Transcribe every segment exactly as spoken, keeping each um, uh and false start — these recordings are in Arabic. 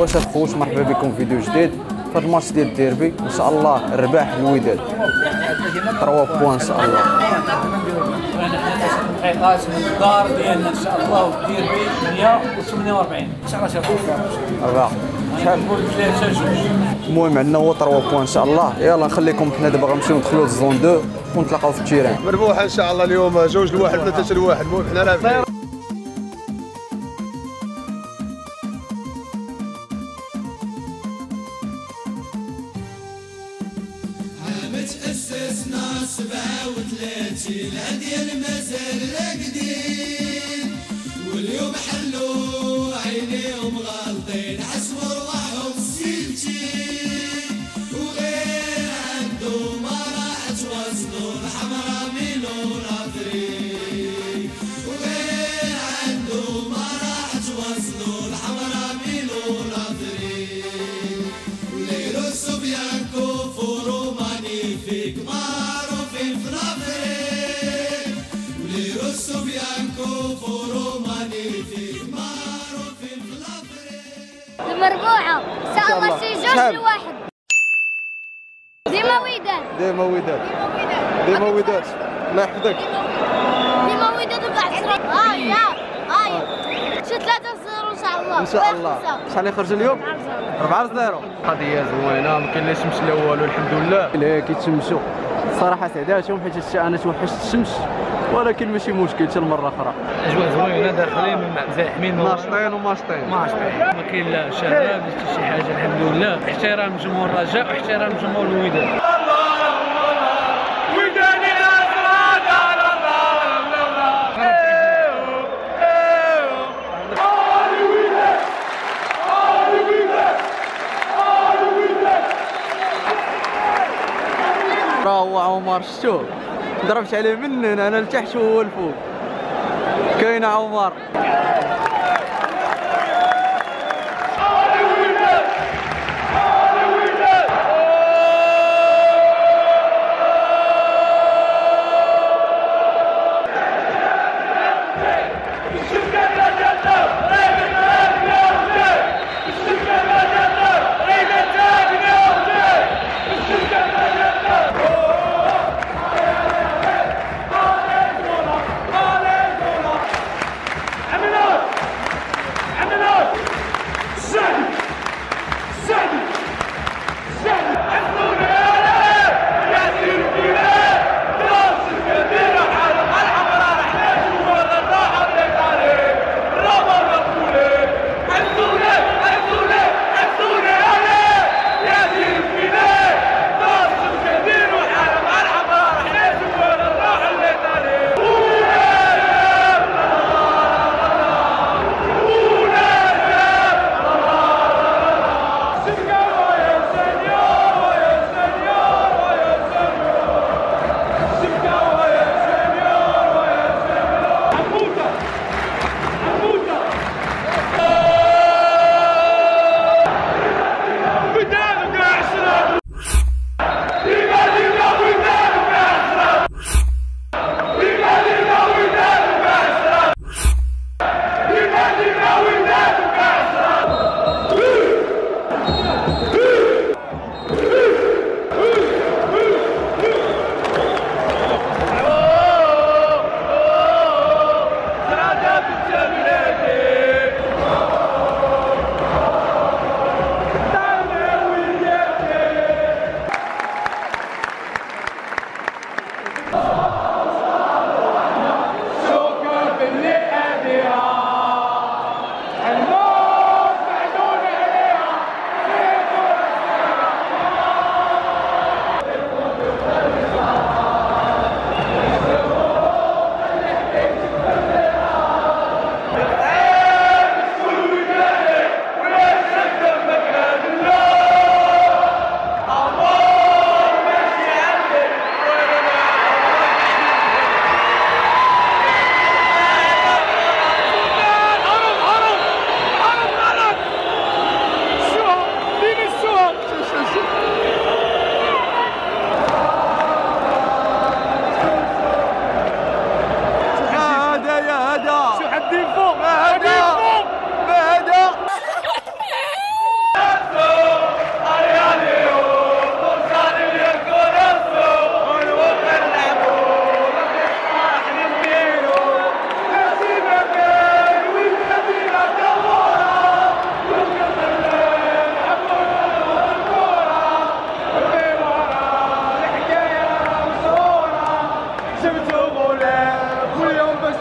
واش الخوت مرحبا بكم في فيديو جديد في هذا الماتش ديال الديربي. ان شاء الله رباح الوداد ثلاثة بوان ان شاء الله. التحقيقات من الدار ديالنا ان شاء الله والديربي مية وثمانية وأربعين ان شاء الله. شافوك رباح المهم عندنا هو ثلاثة بوان ان شاء الله. يلا نخليكم حنا دابا غنمشيو ندخلوا للزون اثنين ونتلاقاو في التيران مربوحه ان شاء الله اليوم جوج لواحد ثلاثة لواحد. المهم حنا راه تأسسنا سبعة وثلاثين العديل مازال راقدين واليوم حلوا عينيهم غالطين عسوا رواحهم سلتين وغير عندهم ما راح توصلوا الحمراء منو ناظرين وغير عندهم ما راح توصلوا الحمراء منو ناظرين وليلو الصبيان كفروا المربوعة ان شاء الله شي جوج لواحد. ديما وداد ديما وداد ديما وداد الله يحفظك ديما وداد وكاع عشرة. ها هي ها هي شي ثلاثة صفر ان شاء الله ان شاء الله. شحال يخرج اليوم؟ أربعة صفر. قضية زوينة ما كاين لا شمس لا والو الحمد لله. لا كيتشمسوا الصراحة سعداتهم حيت انا توحشت الشمس ولكن ماشي مشكل حتى المره اخرى. اجواء زوينه داخلين مزاحمين ناشطين وماشطين ماشطين ما كاين لا شباب حتى شي حاجه الحمد لله. احترام جمهور الرجاء واحترام جمهور الوداد. راه هو عمر شتو ضربت عليه من هنا انا لتحت وهو لفوق. كاين عمر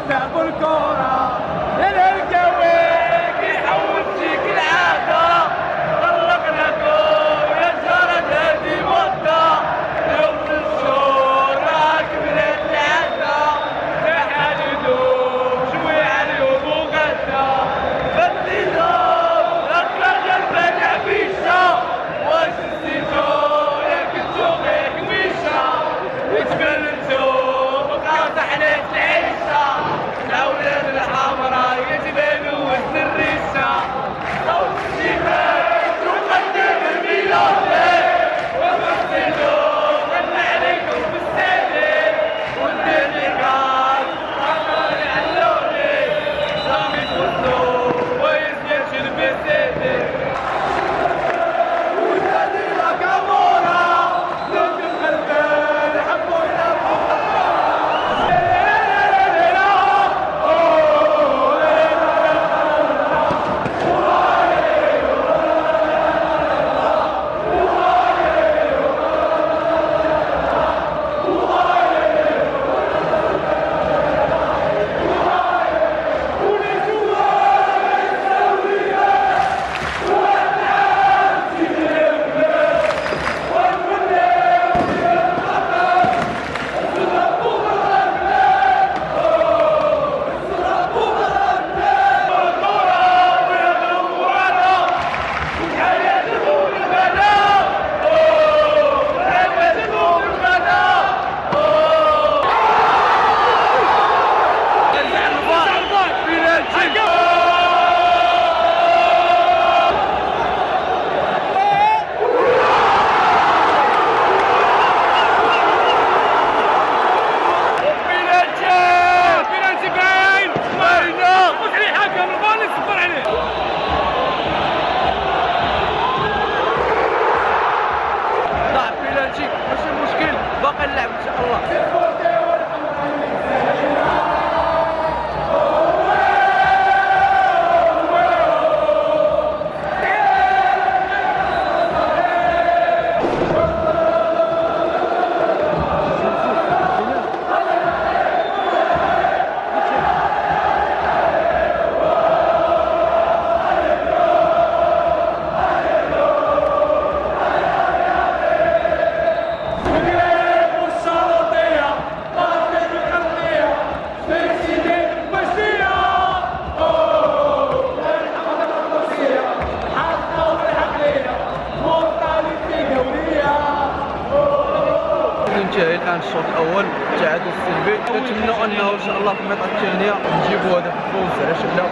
لعبوا الكورة للجويك يحول فيك العادة طلقناكم يا جرد هذه مدة يوم الشهور كبر العادة نحن يدوم شوي عليهم وغدا فالنظام أخرج الفجع بيشة واش نسيتو يا كنتو غير كويشة يتبلنتو وقعت حنات انتهى الان الشوط الاول التعادل السلبي. نتمنوا انه ان شاء الله في الميطه الثانيه نجيبوا هذا الفوز على شكلنا.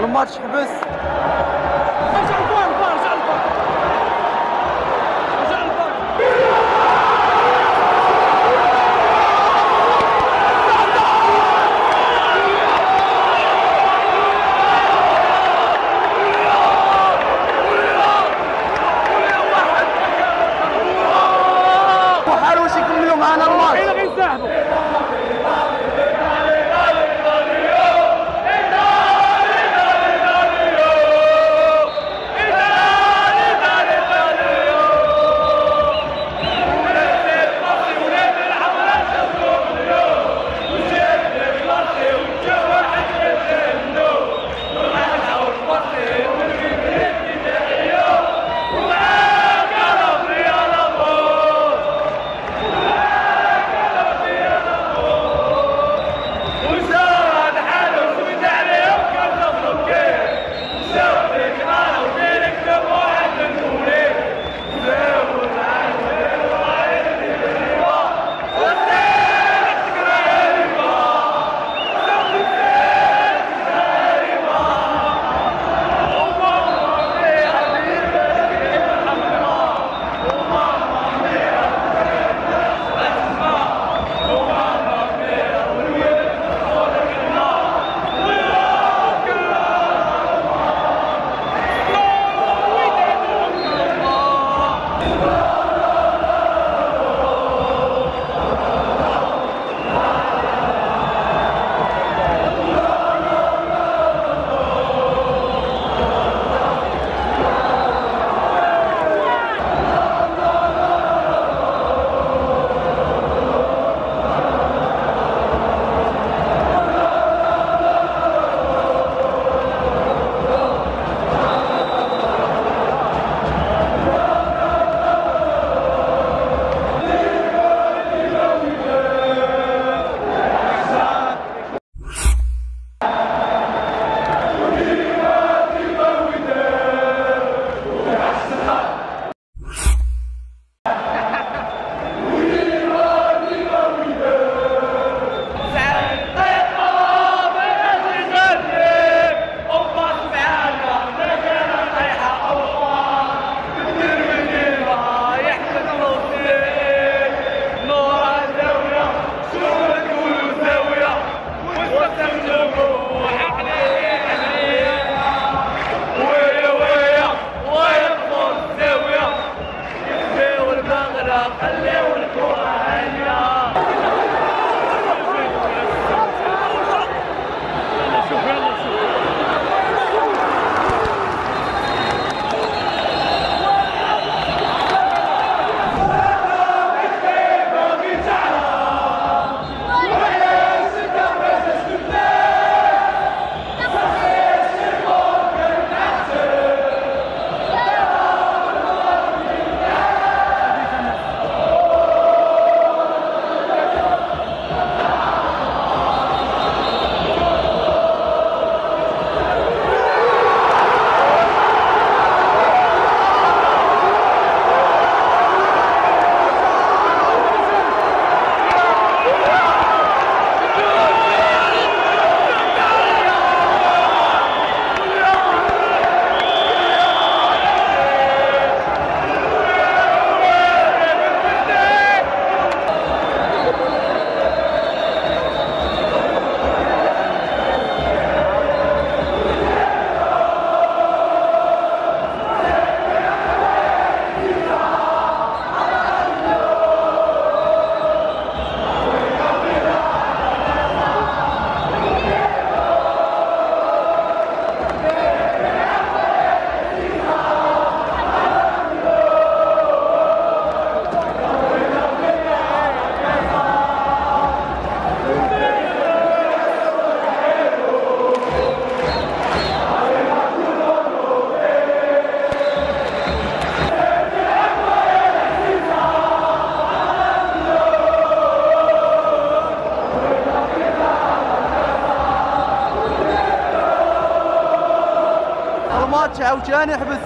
الماتش حبس. رجع البال رجع البال رجع البال وحاولوا يشكلوا اليوم معنا الماتش. حنا غيساعدوا. راجع وجاني يحبس.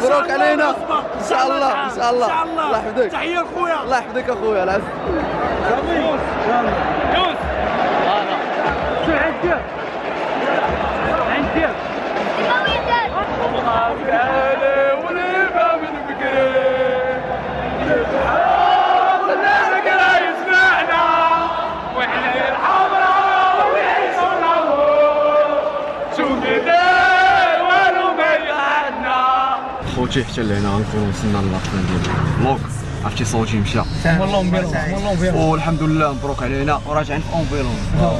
مبروك علينا ان شاء الله ان شاء الله الله يحفظك. تحيه لخويا. الله يحفظك اخويا العز. يوسف يوسف شو عندك؟ عندك خوتي حتى لهنا غنكونوا وصلنا للاخر ديال البلوك. عرفتي صوتي مشى والله مبيرونس والله مبيرونس والحمد لله مبروك علينا وراجعين في امبيرونس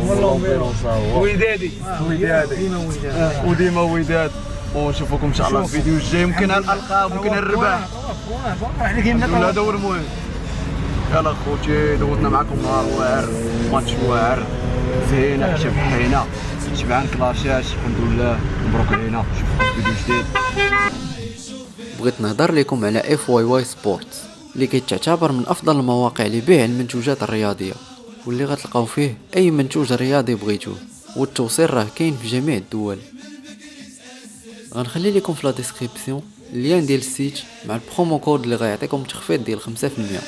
والله مبيرونس ودادي ودادي وديما وداد. ونشوفكم ان شاء الله في الفيديو الجاي. يمكن الالقاب يمكن الرباح حنا كايننا هذا هو المهم. يلا خوتي دوزنا معكم نهار واعر ماتش واعر زين حتى بحينا شبعان كلاشات الحمد لله مبروك علينا. نشوفكم في فيديو جديد. بغيت نهضر لكم على اف واي واي سبورتس اللي كتعتبر من افضل المواقع لبيع المنتوجات الرياضيه واللي غتلقاو فيه اي منتوج رياضي بغيتوه والتوصيل راه كاين في جميع الدول. غنخلي لكم في لا ديسكريبسيون اللين ديال السيت مع البرومو كود اللي غيعطيكم تخفيض ديال خمسة في المية.